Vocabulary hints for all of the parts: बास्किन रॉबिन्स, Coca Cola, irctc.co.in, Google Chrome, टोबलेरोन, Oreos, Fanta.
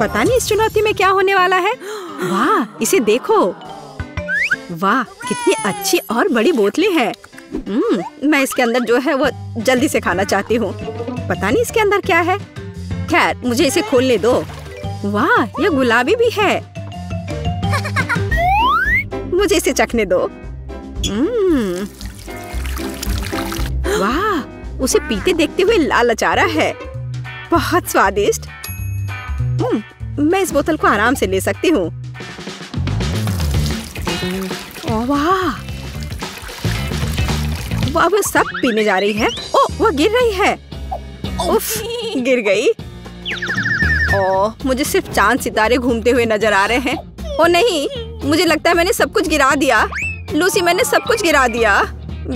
पता नहीं इस चुनौती में क्या होने वाला है। वाह, इसे देखो। वाह, कितनी अच्छी और बड़ी बोतलें हैं। मैं इसके अंदर जो है वो जल्दी से खाना चाहती हूँ। पता नहीं इसके अंदर क्या है। खैर, मुझे इसे खोलने दो। वाह, यह गुलाबी भी है। मुझे इसे चखने दो। वाह, उसे पीते देखते हुए लालच आ रहा है। बहुत स्वादिष्ट। मैं इस बोतल को आराम से ले सकती हूँ। वाह वाह, वो सब पीने जा रही है। ओ, वो गिर रही है। उफ, गिर गई। ओह, मुझे सिर्फ चांद सितारे घूमते हुए नजर आ रहे हैं। ओ नहीं, मुझे लगता है मैंने सब कुछ गिरा दिया। लूसी, मैंने सब कुछ गिरा दिया।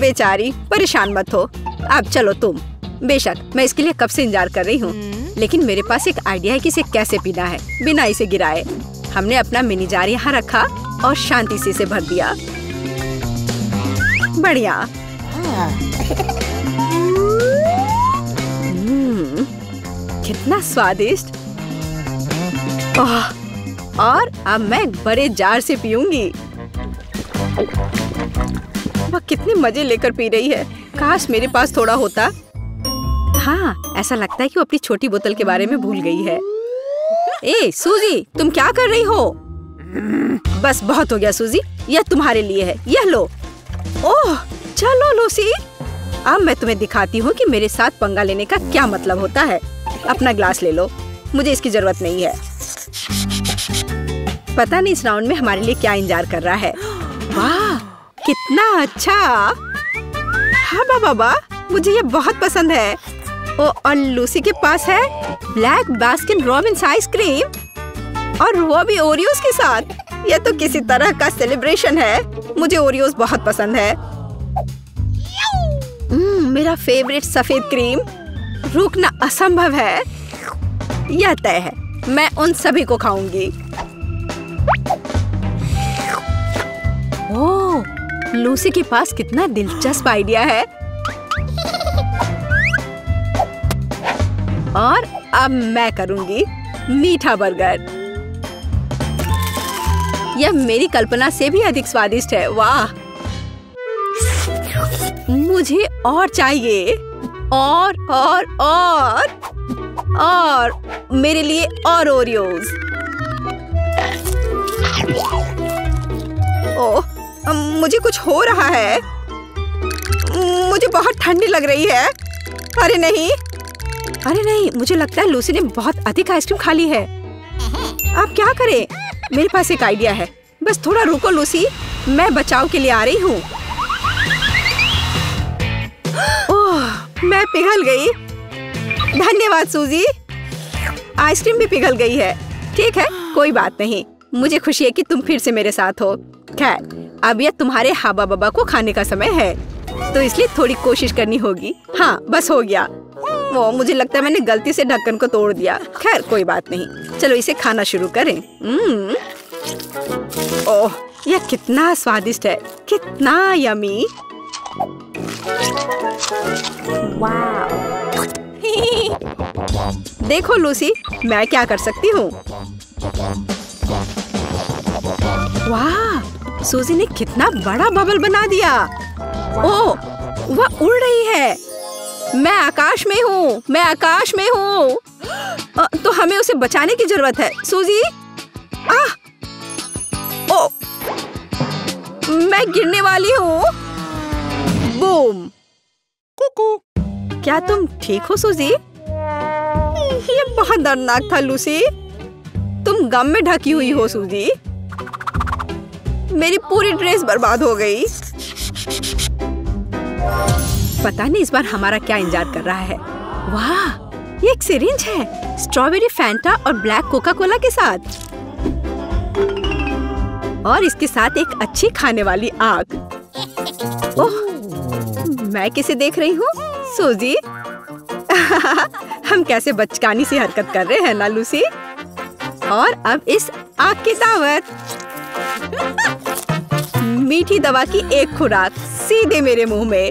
बेचारी, परेशान मत हो। अब चलो तुम। बेशक, मैं इसके लिए कब से इंतजार कर रही हूँ, लेकिन मेरे पास एक आइडिया है कि इसे कैसे पीना है बिना इसे गिराए। हमने अपना मिनी जार यहाँ रखा और शांति से इसे भर दिया। बढ़िया। कितना स्वादिष्ट। ओह, और अब मैं एक बड़े जार से पीऊंगी। वह कितने मजे लेकर पी रही है। काश मेरे पास थोड़ा होता। हाँ, ऐसा लगता है कि वो अपनी छोटी बोतल के बारे में भूल गई है। ए, सूजी, तुम क्या कर रही हो? बस बहुत हो गया सूजी, यह तुम्हारे लिए है, यह लो। ओह, चलो लूसी, अब मैं तुम्हें दिखाती हूँ कि मेरे साथ पंगा लेने का क्या मतलब होता है। अपना ग्लास ले लो, मुझे इसकी जरूरत नहीं है। पता नहीं इस राउंड में हमारे लिए क्या इंतजार कर रहा है। वाह, कितना अच्छा। हाँ बाबा, मुझे ये बहुत पसंद है। ओ, और लूसी के पास है ब्लैक बास्किन रॉबिन्स आइसक्रीम, और वो भी ओरियोस के साथ। यह तो किसी तरह का सेलिब्रेशन है। मुझे ओरियोस बहुत पसंद है। मेरा फेवरेट सफेद क्रीम। रुकना असंभव है, यह तय है। मैं उन सभी को खाऊंगी। ओह, लूसी के पास कितना दिलचस्प आइडिया है। और अब मैं करूंगी मीठा बर्गर। यह मेरी कल्पना से भी अधिक स्वादिष्ट है। वाह, मुझे और चाहिए। और मेरे लिए और ओरियोस। ओह, मुझे कुछ हो रहा है। मुझे बहुत ठंडी लग रही है। अरे नहीं, अरे नहीं, मुझे लगता है लूसी ने बहुत अधिक आइसक्रीम खा ली है। आप क्या करें? मेरे पास एक आइडिया है। बस थोड़ा रुको लूसी, मैं बचाव के लिए आ रही हूँ। ओह, मैं पिघल गई। धन्यवाद सूजी, आइसक्रीम भी पिघल गई है। ठीक है, कोई बात नहीं। मुझे खुशी है कि तुम फिर से मेरे साथ हो। खैर, अब यह तुम्हारे हाबा बाबा को खाने का समय है, तो इसलिए थोड़ी कोशिश करनी होगी। हाँ, बस हो गया। वो, मुझे लगता है मैंने गलती से ढक्कन को तोड़ दिया। खैर, कोई बात नहीं। चलो इसे खाना शुरू करें। ओह, यह कितना स्वादिष्ट है, कितना यमी। देखो लूसी, मैं क्या कर सकती हूँ। वाह, सूजी ने कितना बड़ा बबल बना दिया। ओह, वह उड़ रही है। मैं आकाश में हूँ, मैं आकाश में हूँ। तो हमें उसे बचाने की जरूरत है। सूजी, आह! ओह, मैं गिरने वाली हूँ। बूम! कुकू! क्या तुम ठीक हो सूजी? ये बहुत दर्दनाक था लूसी। तुम गम में ढकी हुई हो सूजी। मेरी पूरी ड्रेस बर्बाद हो गई। पता नहीं इस बार हमारा क्या इंतजार कर रहा है। वाह, ये एक सिरिंज है, स्ट्रॉबेरी फैंटा और ब्लैक कोका कोला के साथ, और इसके साथ एक अच्छी खाने वाली आग। ओह, मैं किसे देख रही हूँ? सूजी। हम कैसे बचकानी सी हरकत कर रहे हैं ना लूसी। और अब इस आग की दावत। मीठी दवा की एक खुराक सीधे मेरे मुंह में।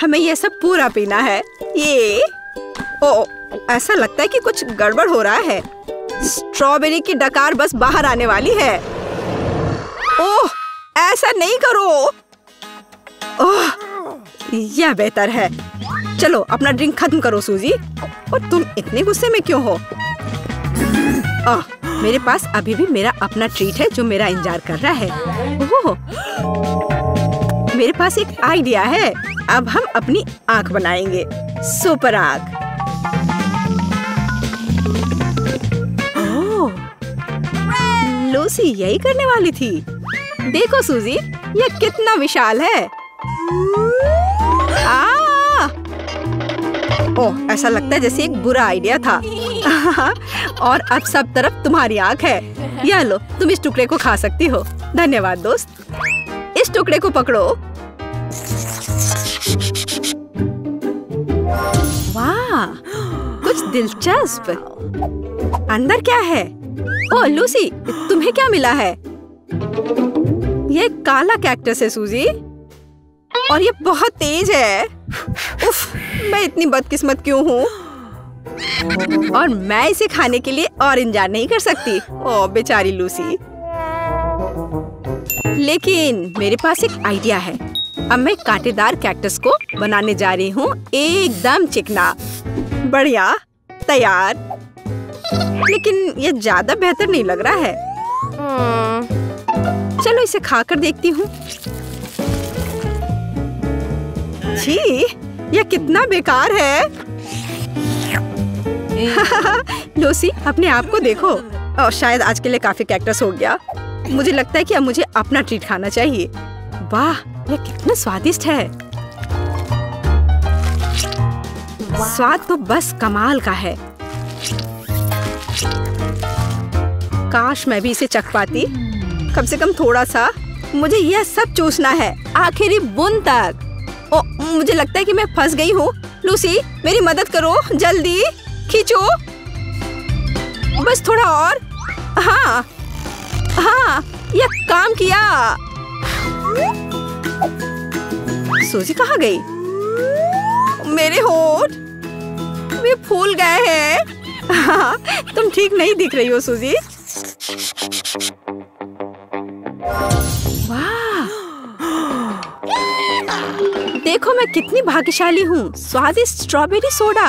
हमें यह सब पूरा पीना है। ये ओ, ऐसा लगता है कि कुछ गड़बड़ हो रहा है। स्ट्रॉबेरी की डकार बस बाहर आने वाली है। ओह, ऐसा नहीं करो। ओह, यह बेहतर है। चलो अपना ड्रिंक खत्म करो सूजी। और तुम इतने गुस्से में क्यों हो? ओह, मेरे पास अभी भी मेरा अपना ट्रीट है जो मेरा इंतजार कर रहा है। ओह, मेरे पास एक आइडिया है। अब हम अपनी आंख बनाएंगे, सुपर आंख। लूसी यही करने वाली थी। देखो सूजी, यह कितना विशाल है। ओह, ऐसा लगता है जैसे एक बुरा आइडिया था। और अब सब तरफ तुम्हारी आंख है। यह लो, तुम इस टुकड़े को खा सकती हो। धन्यवाद दोस्त। इस टुकड़े को पकड़ो। वाह, कुछ दिलचस्प। अंदर क्या है? ओह लूसी, तुम्हें क्या मिला है? ये काला कैक्टस है सूजी, और ये बहुत तेज है। उफ, मैं इतनी बदकिस्मत क्यों हूँ? और मैं इसे खाने के लिए और इंतजार नहीं कर सकती। ओह बेचारी लूसी। लेकिन मेरे पास एक आइडिया है। अब मैं कांटेदार कैक्टस को बनाने जा रही हूँ, एकदम चिकना। बढ़िया, तैयार। लेकिन ये ज्यादा बेहतर नहीं लग रहा है। चलो इसे खाकर देखती हूँ। छी, यह कितना बेकार है। लूसी, अपने आप को देखो। और शायद आज के लिए काफी कैक्टस हो गया। मुझे लगता है कि अब मुझे अपना ट्रीट खाना चाहिए। वाह, यह कितना स्वादिष्ट है। स्वाद तो बस कमाल का है। काश मैं भी इसे चख पाती, कम से कम थोड़ा सा। मुझे यह सब चूसना है, आखिरी बूंद तक। ओ, मुझे लगता है कि मैं फंस गई हूँ। लूसी, मेरी मदद करो, जल्दी खींचो। बस थोड़ा और। हाँ हाँ, यह काम किया। सूजी कहाँ गई? मेरे होंठ वे फूल गए हैं। हाँ, तुम ठीक नहीं दिख रही हो सूजी। देखो मैं कितनी भाग्यशाली हूँ। स्वादिष्ट स्ट्रॉबेरी सोडा,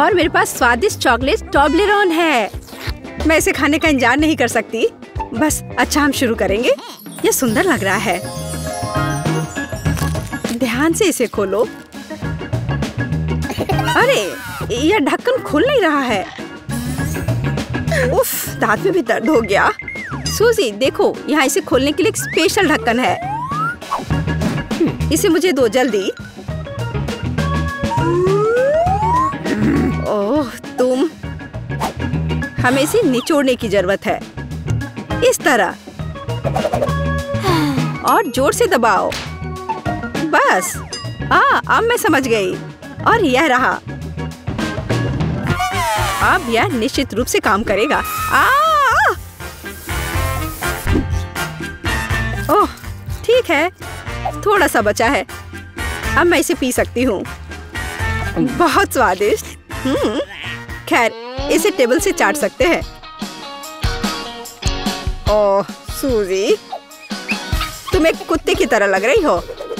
और मेरे पास स्वादिष्ट चॉकलेट टॉब्लेरोन है। मैं इसे खाने का इंतजार नहीं कर सकती। बस अच्छा, हम शुरू करेंगे। यह सुंदर लग रहा है। ध्यान से इसे खोलो। अरे, यह ढक्कन खुल नहीं रहा है। उफ, दांत में भी दर्द हो गया। सूजी देखो, यहाँ इसे खोलने के लिए एक स्पेशल ढक्कन है। इसे मुझे दो जल्दी। ओह तुम, हमें इसे निचोड़ने की जरूरत है। इस तरह, और जोर से दबाओ। बस। हाँ, अब मैं समझ गई। और यह रहा। अब यह निश्चित रूप से काम करेगा। ओह ठीक है, थोड़ा सा बचा है। अब मैं इसे पी सकती हूँ। बहुत स्वादिष्ट। खैर, इसे टेबल से चाट सकते हैं। ओह सूजी, तुम एक कुत्ते की तरह लग रही हो।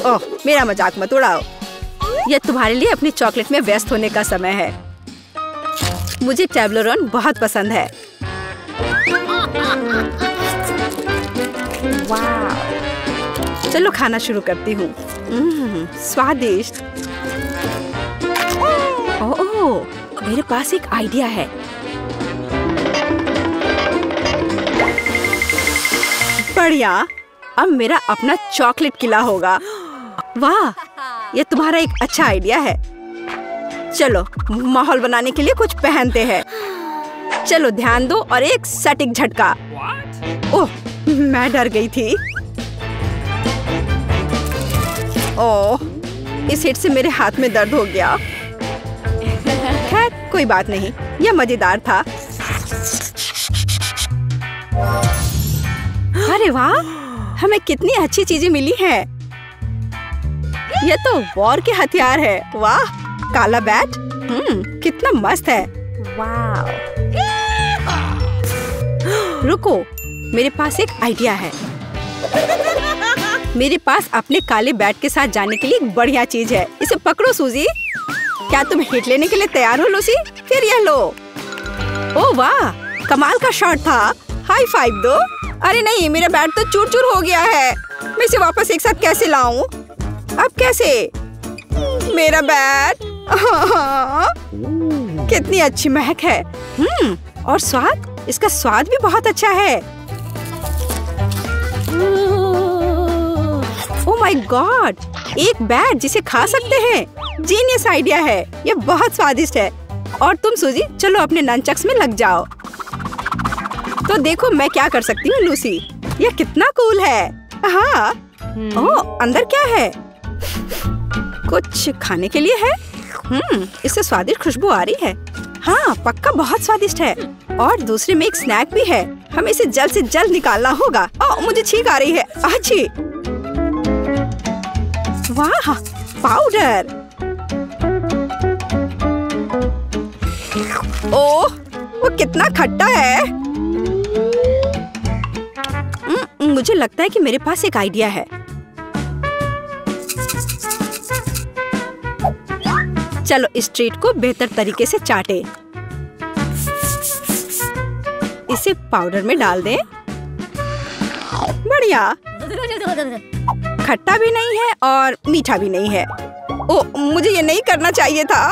ओह, मेरा मजाक मत उड़ाओ। यह तुम्हारे लिए अपनी चॉकलेट में व्यस्त होने का समय है। मुझे टोबलेरोन बहुत पसंद है। वाह, चलो खाना शुरू करती हूँ। स्वादिष्ट। ओह, मेरे पास एक आइडिया है। बढ़िया, अब मेरा अपना चॉकलेट किला होगा। वाह, यह तुम्हारा एक अच्छा आइडिया है। चलो माहौल बनाने के लिए कुछ पहनते हैं। चलो ध्यान दो, और एक सटीक झटका। ओह, मैं डर गई थी। ओह, इस हिट से मेरे हाथ में दर्द हो गया। खैर, कोई बात नहीं, यह मजेदार था। अरे वाह, हमें कितनी अच्छी चीजें मिली हैं। यह तो वॉर के हथियार है। वाह, काला बैट, कितना मस्त है। वाव। रुको, मेरे पास एक आइडिया है। मेरे पास अपने काले बैट के साथ जाने के लिए एक बढ़िया चीज है। इसे पकड़ो सूजी। क्या तुम हिट लेने के लिए तैयार हो लूसी? फिर यह लो। ओ वाह, कमाल का शॉट था। हाई फाइव दो। अरे नहीं, मेरा बैट तो चूर चूर हो गया है। मैं इसे वापस एक साथ कैसे लाऊं? अब कैसे? मेरा बैट। कितनी अच्छी महक है। और स्वाद, इसका स्वाद भी बहुत अच्छा है। ओह माय गॉड, एक बैट जिसे खा सकते हैं। जीनियस आइडिया है, यह बहुत स्वादिष्ट है। और तुम सूजी, चलो अपने नंचक्स में लग जाओ। तो देखो मैं क्या कर सकती हूँ लूसी। यह कितना कूल है। हाँ। ओह, अंदर क्या है? कुछ खाने के लिए है। इससे स्वादिष्ट खुशबू आ रही है। हाँ, पक्का बहुत स्वादिष्ट है। और दूसरे में एक स्नैक भी है। हमें इसे जल्द से जल्द निकालना होगा। ओह, मुझे छींक आ रही है। अच्छी। वाह, पाउडर। ओह, वो कितना खट्टा है। मुझे लगता है कि मेरे पास एक आइडिया है। चलो इस ट्रीट को बेहतर तरीके से चाटे। इसे पाउडर में डाल दें। बढ़िया। खट्टा भी नहीं है और मीठा भी नहीं है। ओ, मुझे ये नहीं करना चाहिए था।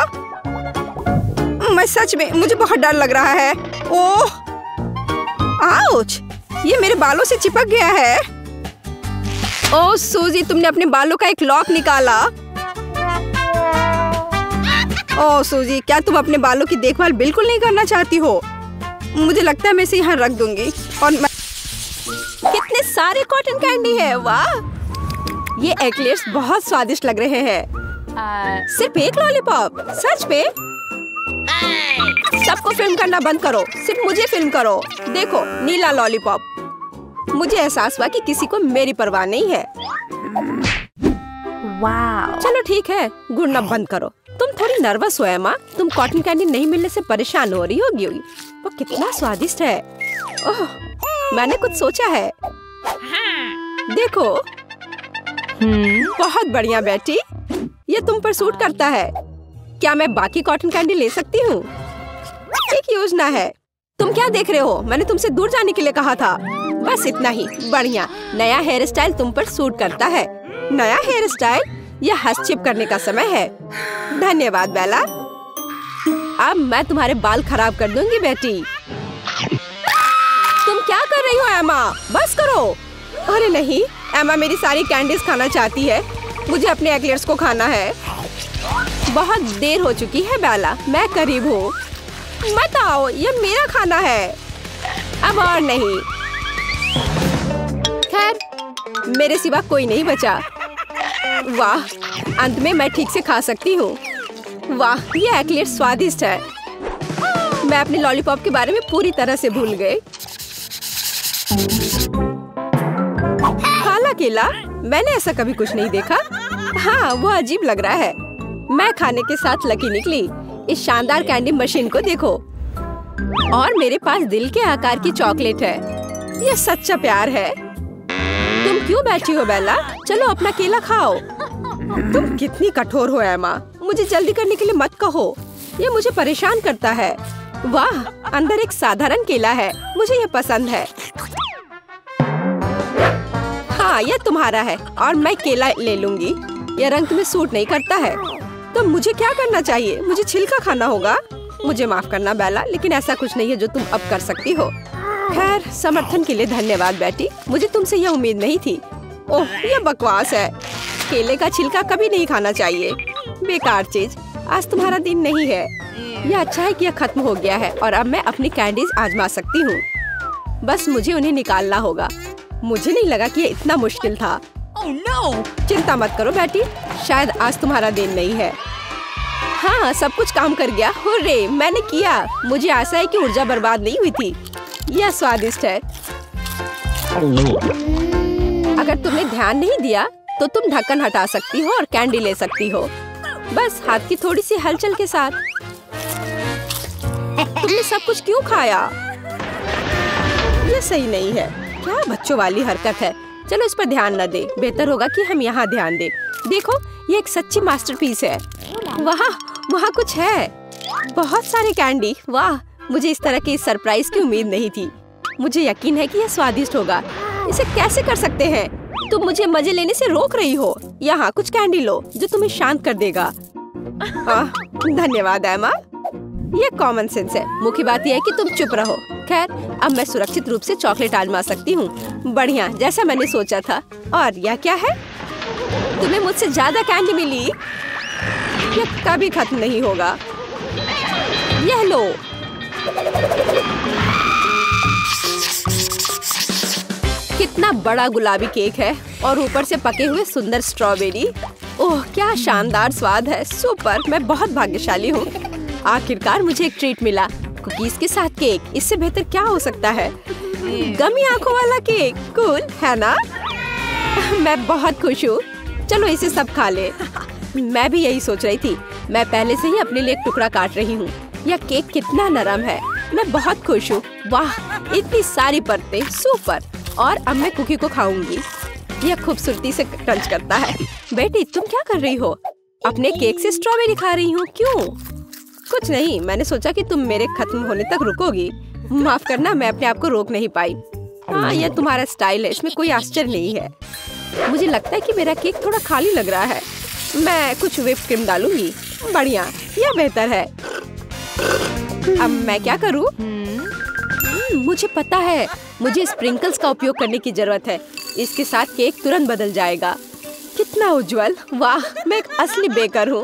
मैं सच में, मुझे बहुत डर लग रहा है। ओह, आउच, ये मेरे बालों से चिपक गया है। ओह सूजी, तुमने अपने बालों का एक लॉक निकाला। ओह सूजी, क्या तुम अपने बालों की देखभाल बिल्कुल नहीं करना चाहती हो? मुझे लगता है मैं इसे यहाँ रख दूंगी। और कितने सारे कॉटन कैंडी है। वाह, ये एक्लेयर्स बहुत स्वादिष्ट लग रहे हैं। सिर्फ एक लॉलीपॉप, सच में? सबको फिल्म करना बंद करो, सिर्फ मुझे फिल्म करो। देखो, नीला लॉलीपॉप। मुझे एहसास हुआ कि किसी को मेरी परवाह नहीं है। वाह। चलो ठीक है, गुड़ना बंद करो। तुम थोड़ी नर्वस हो माँ, तुम कॉटन कैंडी नहीं मिलने से परेशान हो रही होगी। वो कितना स्वादिष्ट है। ओह, मैंने कुछ सोचा है। देखो, बहुत बढ़िया बेटी, ये तुम पर सूट करता है। क्या मैं बाकी कॉटन कैंडी ले सकती हूँ? एक योजना है। तुम क्या देख रहे हो? मैंने तुमसे दूर जाने के लिए कहा था। बस इतना ही। बढ़िया, नया हेयर स्टाइल तुम पर सूट करता है। नया हेयर स्टाइल? यह हस्तक्षेप करने का समय है। धन्यवाद बेला। अब मैं तुम्हारे बाल खराब कर दूंगी बेटी। तुम क्या कर रही हो एमा? बस करो। अरे नहीं, एमा मेरी सारी कैंडीज खाना चाहती है। मुझे अपने एक्लेयर्स को खाना है। बहुत देर हो चुकी है बेला, मैं करीब हूँ। मत आओ, ये मेरा खाना है। अब और नहीं। खैर, मेरे सिवा कोई नहीं बचा। वाह, अंत में मैं ठीक से खा सकती हूँ। वाह, ये एक्लेयर स्वादिष्ट है। मैं अपने लॉलीपॉप के बारे में पूरी तरह से भूल गई। हालांकि मैंने ऐसा कभी कुछ नहीं देखा। हाँ, वो अजीब लग रहा है। मैं खाने के साथ लकी निकली। इस शानदार कैंडी मशीन को देखो। और मेरे पास दिल के आकार की चॉकलेट है। यह सच्चा प्यार है। तुम क्यों बैठी हो बेला? चलो अपना केला खाओ। तुम कितनी कठोर हो एमा। मुझे जल्दी करने के लिए मत कहो, यह मुझे परेशान करता है। वाह, अंदर एक साधारण केला है। मुझे यह पसंद है। हाँ, यह तुम्हारा है और मैं केला ले लूंगी। यह रंग तुम्हें सूट नहीं करता है। तो मुझे क्या करना चाहिए? मुझे छिलका खाना होगा। मुझे माफ करना बेला, लेकिन ऐसा कुछ नहीं है जो तुम अब कर सकती हो। खैर, समर्थन के लिए धन्यवाद बेटी, मुझे तुमसे यह उम्मीद नहीं थी। ओह, यह बकवास है। केले का छिलका कभी नहीं खाना चाहिए। बेकार चीज। आज तुम्हारा दिन नहीं है। यह अच्छा है कि यह खत्म हो गया है और अब मैं अपनी कैंडीज आजमा सकती हूँ। बस मुझे उन्हें निकालना होगा। मुझे नहीं लगा कि यह इतना मुश्किल था। चिंता मत करो बेटी, शायद आज तुम्हारा दिन नहीं है। हाँ, सब कुछ काम कर गया। हुर्रे, मैंने किया। मुझे आशा है कि ऊर्जा बर्बाद नहीं हुई थी। यह स्वादिष्ट है। अगर तुमने ध्यान नहीं दिया तो तुम ढक्कन हटा सकती हो और कैंडी ले सकती हो। बस हाथ की थोड़ी सी हलचल के साथ। तुमने सब कुछ क्यों खाया? ये सही नहीं है। क्या बच्चों वाली हरकत है। चलो इस पर ध्यान न दे, बेहतर होगा कि हम यहाँ ध्यान दें। देखो ये एक सच्ची मास्टरपीस है। वहाँ कुछ है, बहुत सारे कैंडी। वाह, मुझे इस तरह की सरप्राइज की उम्मीद नहीं थी। मुझे यकीन है कि यह स्वादिष्ट होगा। इसे कैसे कर सकते हैं? तुम मुझे मजे लेने से रोक रही हो। यहाँ कुछ कैंडी लो जो तुम्हें शांत कर देगा। धन्यवाद एमा, ये कॉमन सेंस है। मुख्य बात यह है कि तुम चुप रहो। खैर, अब मैं सुरक्षित रूप से चॉकलेट आजमा सकती हूँ। बढ़िया, जैसा मैंने सोचा था। और यह क्या है? तुम्हें मुझसे ज्यादा कैंडी मिली। यह कभी खत्म नहीं होगा। यह लो। कितना बड़ा गुलाबी केक है और ऊपर से पके हुए सुंदर स्ट्रॉबेरी। ओह, क्या शानदार स्वाद है। सुपर, मैं बहुत भाग्यशाली हूँ। आखिरकार मुझे एक ट्रीट मिला। कुकीज के साथ केक, इससे बेहतर क्या हो सकता है? गमी आंखों वाला केक, कूल है ना? मैं बहुत खुश हूँ। चलो इसे सब खा ले। मैं भी यही सोच रही थी। मैं पहले से ही अपने लिए एक टुकड़ा काट रही हूँ। यह केक कितना नरम है। मैं बहुत खुश हूँ। वाह, इतनी सारी परतें, सुपर। और अब मैं कुकी को खाऊंगी। यह खूबसूरती से क्रंच करता है। बेटी, तुम क्या कर रही हो? अपने केक से स्ट्रॉबेरी खा रही हूँ। क्यों? कुछ नहीं, मैंने सोचा कि तुम मेरे खत्म होने तक रुकोगी। माफ करना, मैं अपने आप को रोक नहीं पाई। हाँ, यह तुम्हारा स्टाइल है, इसमें कोई आश्चर्य नहीं है। मुझे लगता है कि मेरा केक थोड़ा खाली लग रहा है। मैं कुछ व्हिप क्रीम डालूंगी। बढ़िया, यह बेहतर है। अब मैं क्या करूँ? मुझे पता है, मुझे स्प्रिंकल्स का उपयोग करने की जरूरत है। इसके साथ केक तुरंत बदल जाएगा। कितना उज्जवल! वाह, मैं एक असली बेकर हूँ।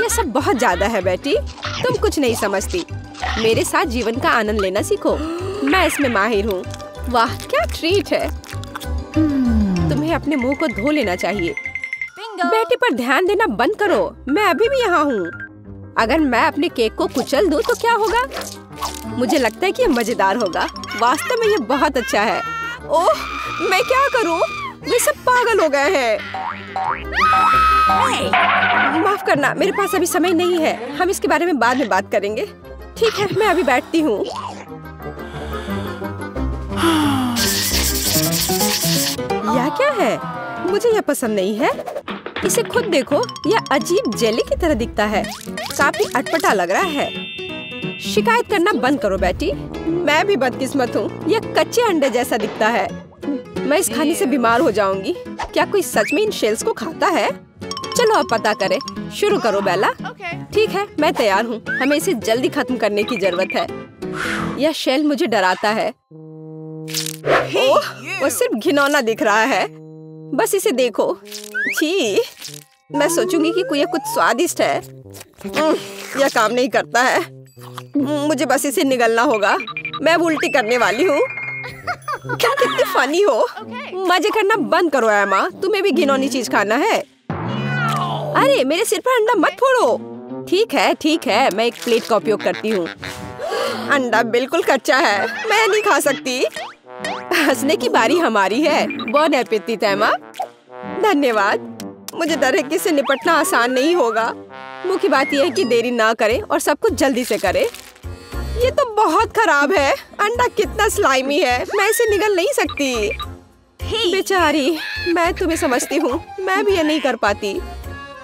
यह सब बहुत ज्यादा है बेटी, तुम कुछ नहीं समझती। मेरे साथ जीवन का आनंद लेना सीखो, मैं इसमें माहिर हूँ। वाह, क्या ट्रीट है। तुम्हें अपने मुंह को धो लेना चाहिए। बेटी पर ध्यान देना बंद करो, मैं अभी भी यहाँ हूँ। अगर मैं अपने केक को कुचल दूँ तो क्या होगा? मुझे लगता है कि यह मजेदार होगा। वास्तव में यह बहुत अच्छा है। ओह, मैं क्या करूँ? वे सब पागल हो गए हैं। माफ करना, मेरे पास अभी समय नहीं है। हम इसके बारे में बाद में बात करेंगे। ठीक है, मैं अभी बैठती हूँ। यह क्या है? मुझे यह पसंद नहीं है। इसे खुद देखो, यह अजीब जेली की तरह दिखता है। काफी अटपटा लग रहा है। शिकायत करना बंद करो बेटी, मैं भी बदकिस्मत हूँ। यह कच्चे अंडे जैसा दिखता है। मैं इस खाने से बीमार हो जाऊंगी। क्या कोई सच में इन शेल्स को खाता है? चलो अब पता करें। शुरू करो बेला। ठीक है, मैं तैयार हूँ। हमें इसे जल्दी खत्म करने की जरूरत है। यह शेल मुझे डराता है। ओह, वो सिर्फ घिनौना दिख रहा है। बस इसे देखो। छी, मैं सोचूंगी कि यह कुछ स्वादिष्ट है। यह काम नहीं करता है। मुझे बस इसे निगलना होगा। मैं उल्टी करने वाली हूँ। क्या कितने फनी हो। मजे करना बंद करो एमा, तुम्हें भी घिनौनी चीज खाना है। अरे, मेरे सिर पर अंडा मत फोड़ो। ठीक है, मैं एक प्लेट का उपयोग करती हूँ। अंडा बिल्कुल कच्चा है, मैं नहीं खा सकती। हंसने की बारी हमारी है। बॉन एपेटिट एमा। धन्यवाद। मुझे डर है कि इससे निपटना आसान नहीं होगा। मुख्य बात यह है कि देरी ना करें और सब कुछ जल्दी से करें। ये तो बहुत खराब है। अंडा कितना स्लाइमी है, मैं इसे निगल नहीं सकती। बेचारी, मैं तुम्हें समझती हूँ। मैं भी ये नहीं कर पाती।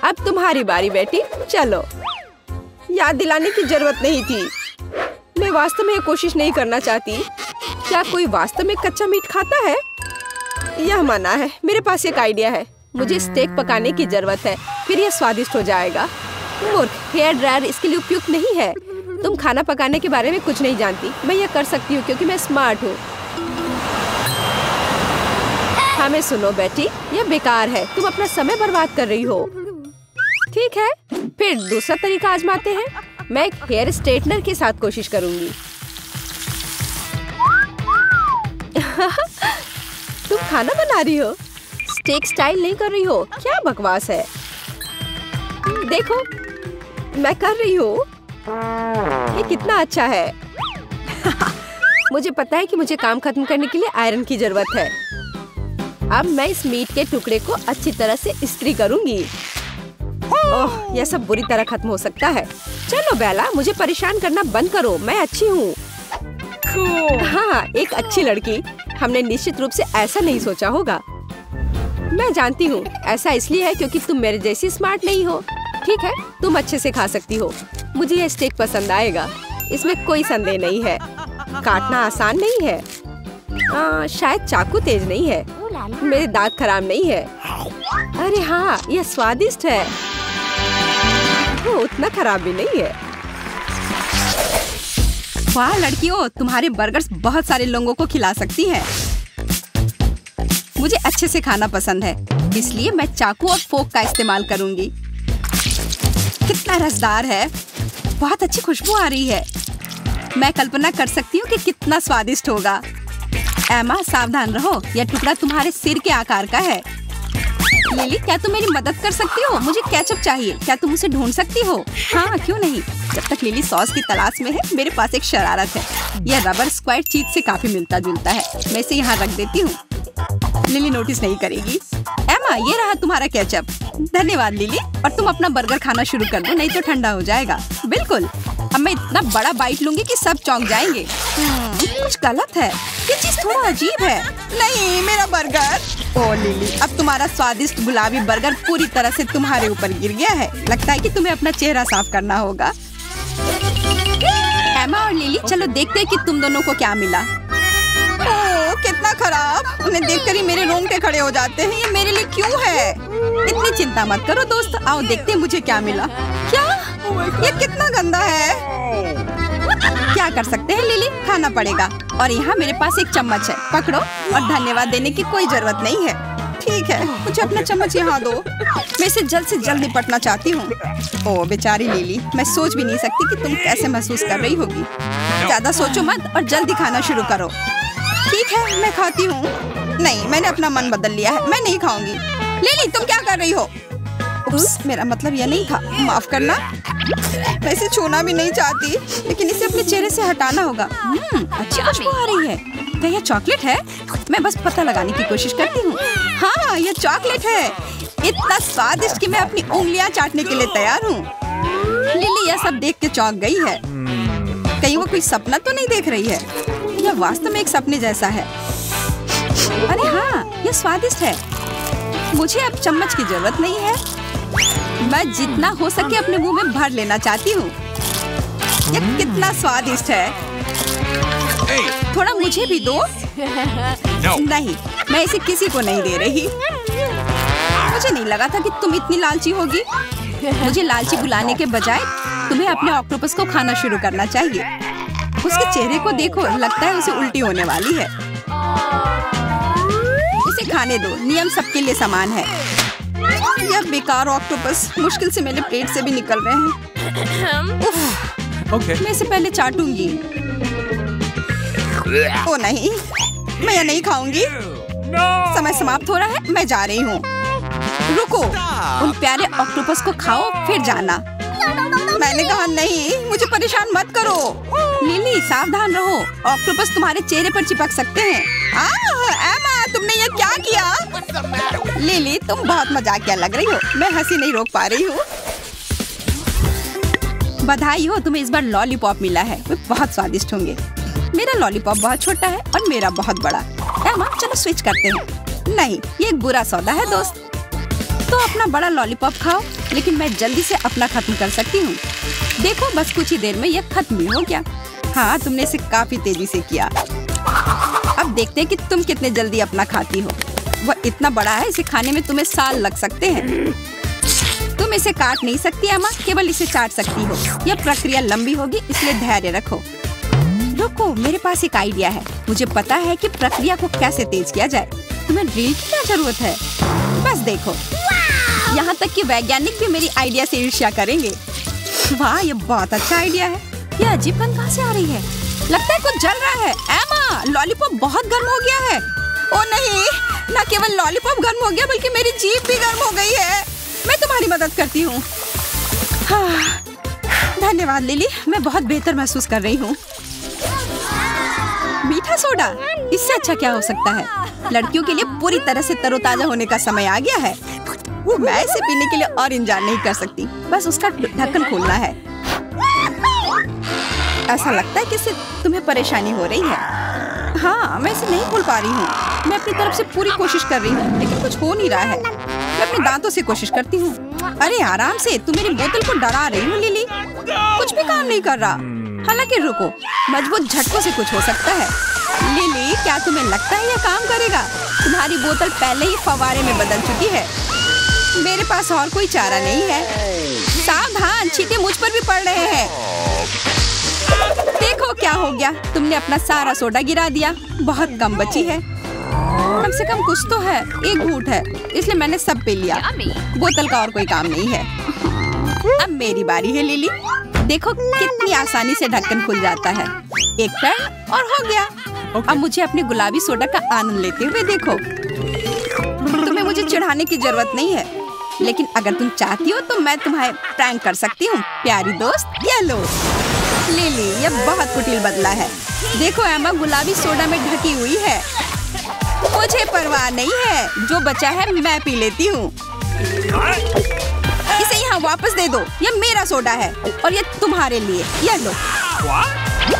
अब तुम्हारी बारी बेटी, चलो। याद दिलाने की जरूरत नहीं थी। मैं वास्तव में ये कोशिश नहीं करना चाहती। क्या कोई वास्तव में कच्चा मीट खाता है? यह मना है। मेरे पास एक आइडिया है। मुझे स्टेक पकाने की जरूरत है, फिर यह स्वादिष्ट हो जाएगा। मूर्ख, हेयर ड्रायर इसके लिए उपयुक्त नहीं है। तुम खाना पकाने के बारे में कुछ नहीं जानती। मैं यह कर सकती हूँ क्योंकि मैं स्मार्ट हूँ। हमें सुनो बेटी, यह बेकार है। तुम अपना समय बर्बाद कर रही हो। ठीक है, फिर दूसरा तरीका आजमाते हैं। मैं एक हेयर स्ट्रेटनर के साथ कोशिश करूँगी। तुम खाना बना रही हो, स्टेक स्टाइल नहीं कर रही हो। क्या बकवास है। देखो, मैं कर रही हूँ। ये कितना अच्छा है। मुझे पता है कि मुझे काम खत्म करने के लिए आयरन की जरूरत है। अब मैं इस मीट के टुकड़े को अच्छी तरह से इस्त्री करूंगी। ओह, यह सब बुरी तरह खत्म हो सकता है। चलो बेला, मुझे परेशान करना बंद करो, मैं अच्छी हूँ। हाँ, एक अच्छी लड़की। हमने निश्चित रूप से ऐसा नहीं सोचा होगा। मैं जानती हूँ ऐसा इसलिए है क्योंकि तुम मेरे जैसी स्मार्ट नहीं हो। ठीक है, तुम अच्छे से खा सकती हो। मुझे यह स्टेक पसंद आएगा, इसमें कोई संदेह नहीं है। काटना आसान नहीं है। शायद चाकू तेज नहीं है। मेरे दांत खराब नहीं है। अरे हाँ, यह स्वादिष्ट है। वो उतना खराब भी नहीं है। वाह लड़कियों, तुम्हारे बर्गर्स बहुत सारे लोगों को खिला सकती हैं। मुझे अच्छे से खाना पसंद है, इसलिए मैं चाकू और फोक का इस्तेमाल करूंगी। कितना रसदार है, बहुत अच्छी खुशबू आ रही है। मैं कल्पना कर सकती हूँ कि कितना स्वादिष्ट होगा। एमा, सावधान रहो, यह टुकड़ा तुम्हारे सिर के आकार का है। लिली, क्या तुम मेरी मदद कर सकती हो? मुझे केचप चाहिए, क्या तुम उसे ढूंढ सकती हो? हाँ, क्यों नहीं। जब तक लिली सॉस की तलाश में है, मेरे पास एक शरारत है। यह रबर स्क्वायर चीज से काफी मिलता जुलता है। मैं इसे यहाँ रख देती हूँ, लिली नोटिस नहीं करेगी। एमा, ये रहा तुम्हारा केचप। धन्यवाद लिली, और तुम अपना बर्गर खाना शुरू कर दो, नहीं तो ठंडा हो जाएगा। बिल्कुल, अब मैं इतना बड़ा बाइट लूंगी कि सब चौंक जाएंगे। कुछ गलत है, ये चीज थोड़ा अजीब है। नहीं, मेरा बर्गर। ओ लिली, अब तुम्हारा स्वादिष्ट गुलाबी बर्गर पूरी तरह से तुम्हारे ऊपर गिर गया है। लगता है कि तुम्हें अपना चेहरा साफ करना होगा। एमा और लिली, चलो देखते हैं कि तुम दोनों को क्या मिला। ओह, कितना खराब। उन्हें देखकर ही मेरे रोंगटे खड़े हो जाते हैं। ये मेरे लिए क्यों है? इतनी चिंता मत करो दोस्त, आओ देखते हैं मुझे क्या मिला। क्या ये कितना गंदा है। क्या कर सकते हैं लिली, खाना पड़ेगा। और यहाँ मेरे पास एक चम्मच है, पकड़ो, और धन्यवाद देने की कोई जरूरत नहीं है। ठीक है, मुझे अपना चम्मच यहाँ दो, मैं इसे जल्द से जल्द निपटना चाहती हूँ। ओह बेचारी लिली, मैं सोच भी नहीं सकती कि तुम कैसे महसूस कर रही होगी। ज्यादा सोचो मत और जल्दी खाना शुरू करो। ठीक है, मैं खाती हूँ। नहीं, मैंने अपना मन बदल लिया है, मैं नहीं खाऊंगी। लिली, तुम क्या कर रही हो? उप्स, मेरा मतलब यह नहीं था, माफ करना। मैं इसे छूना भी नहीं चाहती, लेकिन इसे अपने चेहरे से हटाना होगा। अच्छी खुशबू आ रही है। क्या यह चॉकलेट है? मैं बस पता लगाने की कोशिश करती हूँ। हाँ, यह चॉकलेट है। इतना स्वादिष्ट कि मैं अपनी उंगलियाँ चाटने के लिए तैयार हूँ। लिली यह सब देख के चौंक गई है। कहीं वो कोई सपना तो नहीं देख रही है? यह वास्तव में एक सपने जैसा है। अरे हाँ, यह स्वादिष्ट है। मुझे अब चम्मच की जरूरत नहीं है। मैं जितना हो सके अपने मुंह में भर लेना चाहती हूँ। यह कितना स्वादिष्ट है। थोड़ा मुझे भी दो। नहीं, मैं इसे किसी को नहीं दे रही। मुझे नहीं लगा था कि तुम इतनी लालची होगी। मुझे लालची बुलाने के बजाय तुम्हें अपने ऑक्टोपस को खाना शुरू करना चाहिए। उसके चेहरे को देखो, लगता है उसे उल्टी होने वाली है। इसे खाने दो, नियम सबके लिए समान है। यह बेकार ऑक्टोपस मुश्किल से मेरे प्लेट से भी निकल रहे हैं। मैं इसे पहले चाटूंगी। ओ नहीं, मैं यह नहीं खाऊंगी। समय समाप्त हो रहा है, मैं जा रही हूँ। रुको, उन प्यारे ऑक्टोपस को खाओ फिर जाना। मैंने कहा नहीं, मुझे परेशान मत करो। लिली, सावधान रहो, ऑक्टोपस तुम्हारे चेहरे पर चिपक सकते हैं। एमा, तुमने ये क्या किया? लिली, तुम बहुत मजाकिया लग रही हो, मैं हंसी नहीं रोक पा रही हूँ। बधाई हो, तुम्हें इस बार लॉलीपॉप मिला है, वे बहुत स्वादिष्ट होंगे। मेरा लॉलीपॉप बहुत छोटा है और मेरा बहुत बड़ा। एमा, चलो स्विच करते हैं। नहीं, ये एक बुरा सौदा है दोस्त। तो अपना बड़ा लॉलीपॉप खाओ, लेकिन मैं जल्दी से अपना खत्म कर सकती हूँ। देखो, बस कुछ ही देर में यह खत्म हो गया। हाँ, तुमने इसे काफी तेजी से किया। अब देखते हैं कि तुम कितने जल्दी अपना खाती हो। वह इतना बड़ा है, इसे खाने में तुम्हें साल लग सकते हैं। तुम इसे काट नहीं सकती एमा, केवल इसे चाट सकती हो। यह प्रक्रिया लंबी होगी, इसलिए धैर्य रखो। रुको, मेरे पास एक आइडिया है। मुझे पता है कि प्रक्रिया को कैसे तेज किया जाए। तुम्हें ड्रिल की क्या जरूरत है, बस देखो। यहाँ तक कि वैज्ञानिक भी मेरी आइडिया से ईर्ष्या करेंगे। वाह, ये बहुत अच्छा आइडिया है। यह अजीब गंध कहाँ से आ रही है? लगता है कुछ जल रहा है। एमा, लॉलीपॉप बहुत गर्म हो गया है। ओ नहीं, न केवल लॉलीपॉप गर्म हो गया, बल्कि मेरी जीभ भी गर्म हो गई है। मैं तुम्हारी मदद करती हूँ। हाँ, धन्यवाद लिली, मैं बहुत बेहतर महसूस कर रही हूँ। मीठा सोडा, इससे अच्छा क्या हो सकता है। लड़कियों के लिए पूरी तरह से तरोताजा होने का समय आ गया है। मैं इसे पीने के लिए और इंतजार नहीं कर सकती, बस उसका ढक्कन खोलना है। ऐसा लगता है कि इससे तुम्हें परेशानी हो रही है। हाँ, मैं इसे नहीं खोल पा रही हूँ। मैं अपनी तरफ से पूरी कोशिश कर रही हूँ, लेकिन कुछ हो नहीं रहा है। मैं अपने दांतों से कोशिश करती हूँ। अरे आराम से, तुम मेरी बोतल को डरा रही हो लिली। कुछ भी काम नहीं कर रहा। हालांकि रुको, मजबूत झटकों से कुछ हो सकता है। लिली, क्या तुम्हें लगता है यह काम करेगा? तुम्हारी बोतल पहले ही फवारे में बदल चुकी है। मेरे पास और कोई चारा नहीं है। सावधान, छींटे मुझ पर भी पड़ रहे हैं। देखो क्या हो गया, तुमने अपना सारा सोडा गिरा दिया। बहुत कम बची है। कम से कम कुछ तो है। एक घूंट है, इसलिए मैंने सब पी लिया। बोतल का और कोई काम नहीं है। अब मेरी बारी है लिली। देखो कितनी आसानी से ढक्कन खुल जाता है। एक टर्न और हो गया। अब मुझे अपने गुलाबी सोडा का आनंद लेते हुए देखो। तुम्हें मुझे चिढ़ाने की जरूरत नहीं है, लेकिन अगर तुम चाहती हो तो मैं तुम्हें प्रैंक कर सकती हूँ, प्यारी दोस्त। ये लो लिली, यह बहुत कुटिल बदला है। देखो एम्मा गुलाबी सोडा में ढकी हुई है। मुझे परवाह नहीं है, जो बचा है मैं पी लेती हूँ। इसे यहाँ वापस दे दो, यह मेरा सोडा है और यह तुम्हारे लिए। ये लो।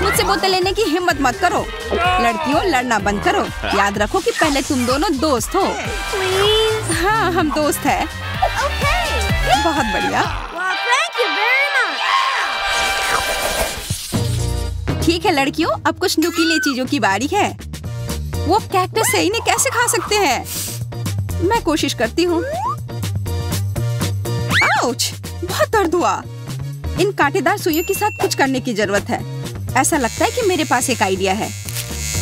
मुझसे बोतल लेने की हिम्मत मत करो। लड़कियों, लड़ना बंद करो। याद रखो कि पहले तुम दोनों दोस्त हो। हाँ, हम दोस्त हैं। बहुत बढ़िया। ठीक है लड़कियों, अब कुछ नुकीले चीजों की बारी है। वो कैक्टस से इन्हें कैसे खा सकते हैं? मैं कोशिश करती हूँ। आउच, बहुत दर्द हुआ। इन कांटेदार सुइयों के साथ कुछ करने की जरूरत है। ऐसा लगता है कि मेरे पास एक आइडिया है।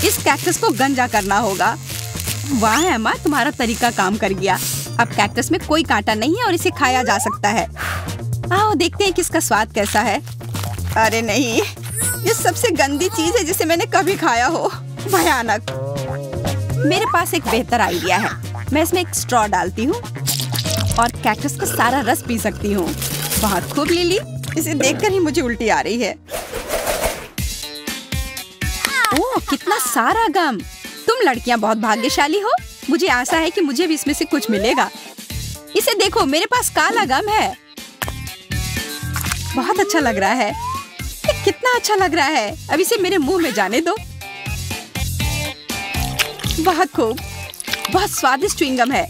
इस कैक्टस को गंजा करना होगा। वाह एम्मा, तुम्हारा तरीका काम कर गया। अब कैक्टस में कोई कांटा नहीं है और इसे खाया जा सकता है। आओ देखते हैं कि इसका स्वाद कैसा है। अरे नहीं, ये सबसे गंदी चीज है जिसे मैंने कभी खाया हो। भयानक। मेरे पास एक बेहतर आइडिया है। मैं इसमें एक स्ट्रॉ डालती हूँ और कैक्टस का सारा रस पी सकती हूँ। बहुत खूब लिली, इसे देखकर ही मुझे उल्टी आ रही है। ओह, कितना सारा गम। तुम लड़कियां बहुत भाग्यशाली हो। मुझे आशा है कि मुझे भी इसमें से कुछ मिलेगा। इसे देखो, मेरे पास काला गम है। बहुत अच्छा लग रहा है। कितना अच्छा लग रहा है। अब इसे मेरे मुंह में जाने दो। बहुत खूब, बहुत स्वादिष्ट च्युइंगम है।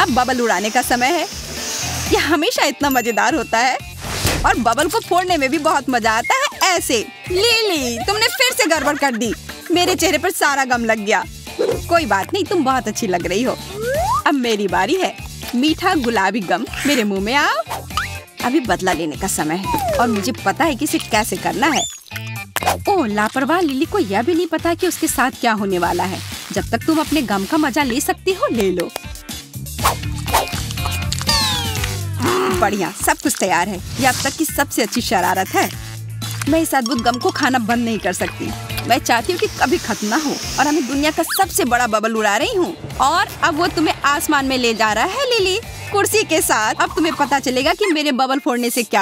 अब बबल उड़ाने का समय है। यह हमेशा इतना मजेदार होता है और बबल को फोड़ने में भी बहुत मजा आता है। ऐसे लिली, तुमने फिर से गड़बड़ कर दी। मेरे चेहरे पर सारा गम लग गया। कोई बात नहीं, तुम बहुत अच्छी लग रही हो। अब मेरी बारी है। मीठा गुलाबी गम, मेरे मुंह में आओ। अभी बदला लेने का समय है और मुझे पता है कि इसे कैसे करना है। ओह, लापरवाह लिली को यह भी नहीं पता कि उसके साथ क्या होने वाला है। जब तक तुम अपने गम का मजा ले सकती हो, ले लो। बढ़िया, सब कुछ तैयार है। यह अब तक की सबसे अच्छी शरारत है। मैं इस अद्भुत गम को खाना बंद नहीं कर सकती। मैं चाहती हूँ कि कभी खत्म ना हो और हमें दुनिया का सबसे बड़ा बबल उड़ा रही हूँ। और अब वो तुम्हें आसमान में ले जा रहा है लिली, कुर्सी के साथ। अब तुम्हें पता चलेगा कि मेरे बबल फोड़ने से क्या